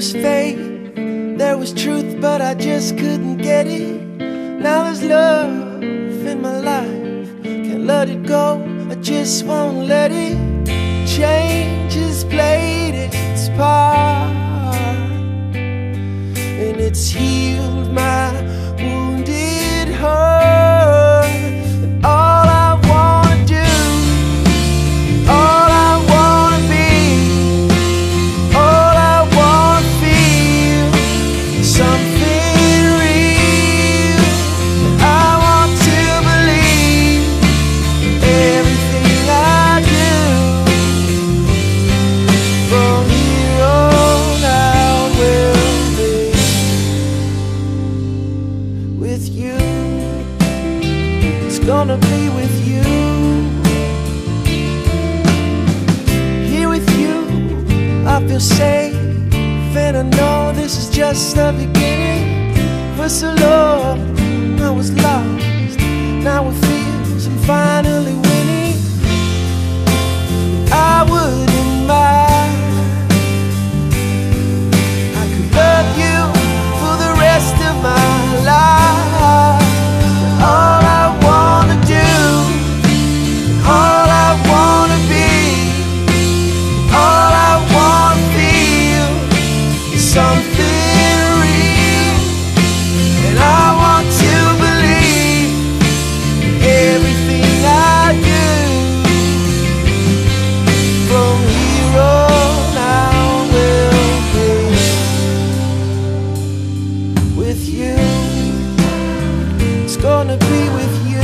was faith, there was truth, but I just couldn't get it. Now there's love in my life, can't let it go, I just won't let it. Change has played its part, and it's healed my wounded heart. And all I wanna do, all I wanna be, all I wanna feel is something real. I want to believe everything I do from here on out will be with you. It's gonna be with you, here with you. I feel safe, and I know this is just the beginning. For so long I was lost, now it feels I'm finally winning. I wouldn't mind, I could love you for the rest of my life. All I wanna do, all I wanna be, all I wanna feel is something real. And I want to believe everything I do from here on out will be with you. It's gonna be with you.